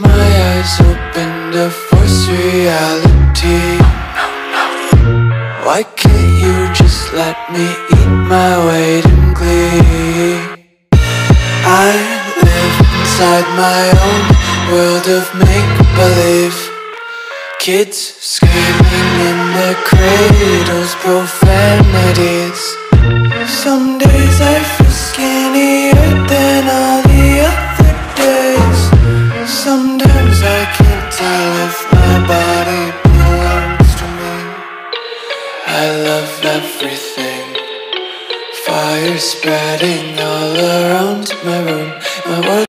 my eyes open to force reality. Why can't you just let me eat my weight in glee? I live inside my own world of make-believe. Kids screaming in their cradles, profanities. Some days I feel skinnier than all the other days. Sometimes I can't tell if my body belongs to me. I love everything. Fire spreading all around my room. My world